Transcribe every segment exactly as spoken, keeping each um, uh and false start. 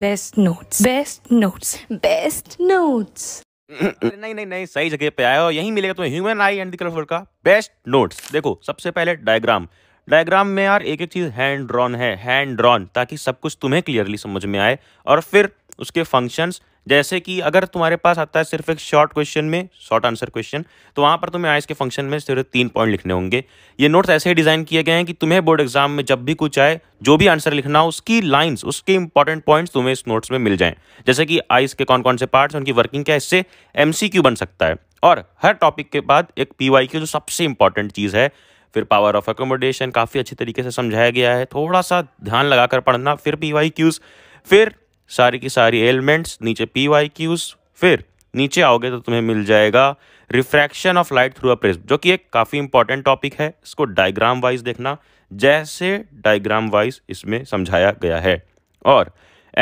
Best notes best notes best notes नहीं नहीं नहीं सही जगह पे आए हो। यही मिलेगा तुम्हें human eye and the colourful का बेस्ट नोट्स। देखो सबसे पहले डायग्राम, डायग्राम में यार एक एक चीज हैंड ड्रॉन है, हैंड ड्रॉन, ताकि सब कुछ तुम्हें क्लियरली समझ में आए। और फिर उसके फंक्शंस, जैसे कि अगर तुम्हारे पास आता है सिर्फ एक शॉर्ट क्वेश्चन में शॉर्ट आंसर क्वेश्चन, तो वहाँ पर तुम्हें आइस के फंक्शन में सिर्फ तीन पॉइंट लिखने होंगे। ये नोट्स ऐसे ही डिज़ाइन किए गए हैं कि तुम्हें बोर्ड एग्जाम में जब भी कुछ आए, जो भी आंसर लिखना हो, उसकी लाइंस, उसके इंपॉर्टेंट पॉइंट्स तुम्हें इस नोट्स में मिल जाएं। जैसे कि आइस के कौन कौन से पार्ट्स, उनकी वर्किंग क्या है, इससे एम सी क्यू बन सकता है। और हर टॉपिक के बाद एक पी वाई क्यू, जो सबसे इंपॉर्टेंट चीज़ है। फिर पावर ऑफ एकोमोडेशन काफ़ी अच्छे तरीके से समझाया गया है, थोड़ा सा ध्यान लगाकर पढ़ना। फिर पी वाई क्यूज़, फिर सारी की सारी एलिमेंट्स, नीचे पी वाई क्यूज। फिर नीचे आओगे तो तुम्हें मिल जाएगा refraction of light through a prism, जो कि एक काफ़ी इंपॉर्टेंट टॉपिक है। इसको डायग्राम वाइज देखना, जैसे डायग्राम वाइज इसमें समझाया गया है। और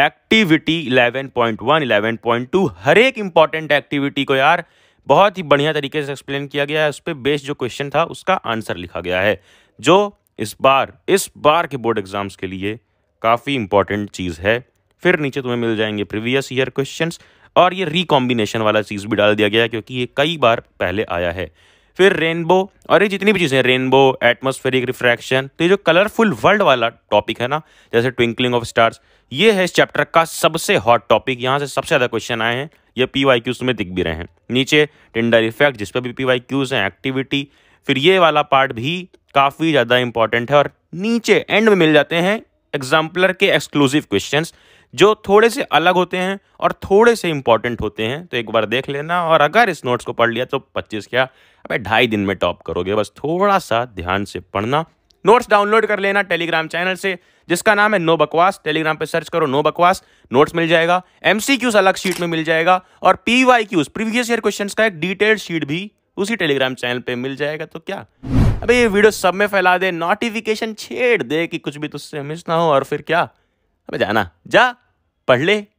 activity eleven point one, eleven point two, हर एक इंपॉर्टेंट एक्टिविटी को यार बहुत ही बढ़िया तरीके से एक्सप्लेन किया गया है। उस पर बेस्ड जो क्वेश्चन था उसका आंसर लिखा गया है, जो इस बार इस बार के बोर्ड एग्जाम्स के लिए काफ़ी इंपॉर्टेंट चीज़ है। फिर नीचे तुम्हें मिल जाएंगे प्रीवियस ईयर क्वेश्चंस, और ये रिकॉम्बिनेशन वाला चीज़ भी डाल दिया गया है क्योंकि ये कई बार पहले आया है। फिर रेनबो, और ये जितनी भी चीज़ें, रेनबो, एटमॉस्फेरिक रिफ्रैक्शन, तो ये जो कलरफुल वर्ल्ड वाला टॉपिक है ना, जैसे ट्विंकलिंग ऑफ स्टार्स, ये है इस चैप्टर का सबसे हॉट टॉपिक। यहाँ से सबसे ज़्यादा क्वेश्चन आए हैं, ये पी वाई क्यूज तुम्हें दिख भी रहे हैं। नीचे टिंडर इफेक्ट, जिस पर भी पी वाई क्यूज हैं, एक्टिविटी, फिर ये वाला पार्ट भी काफ़ी ज़्यादा इंपॉर्टेंट है। और नीचे एंड में मिल जाते हैं एग्जाम्पलर के एक्सक्लूसिव क्वेश्चंस, जो थोड़े से अलग होते हैं और थोड़े से इंपॉर्टेंट होते हैं। तो एक बार देख लेना, और अगर इस नोट्स को पढ़ लिया तो पच्चीस क्या अबे ढाई दिन में टॉप करोगे। बस थोड़ा सा ध्यान से पढ़ना। नोट्स डाउनलोड कर लेना टेलीग्राम चैनल से, जिसका नाम है नो बकवास। टेलीग्राम पे सर्च करो नो बकवास, नोट्स मिल जाएगा, एमसीक्यूज अलग शीट में मिल जाएगा, और P Y Qs previous year question का एक डिटेल्ड शीट भी उसी टेलीग्राम चैनल पर मिल जाएगा। तो क्या अबे ये वीडियो सब में फैला दे, नोटिफिकेशन छेड़ दे कि कुछ भी तुझसे मिस ना हो। और फिर क्या अबे जाना जा, पढ़ ले।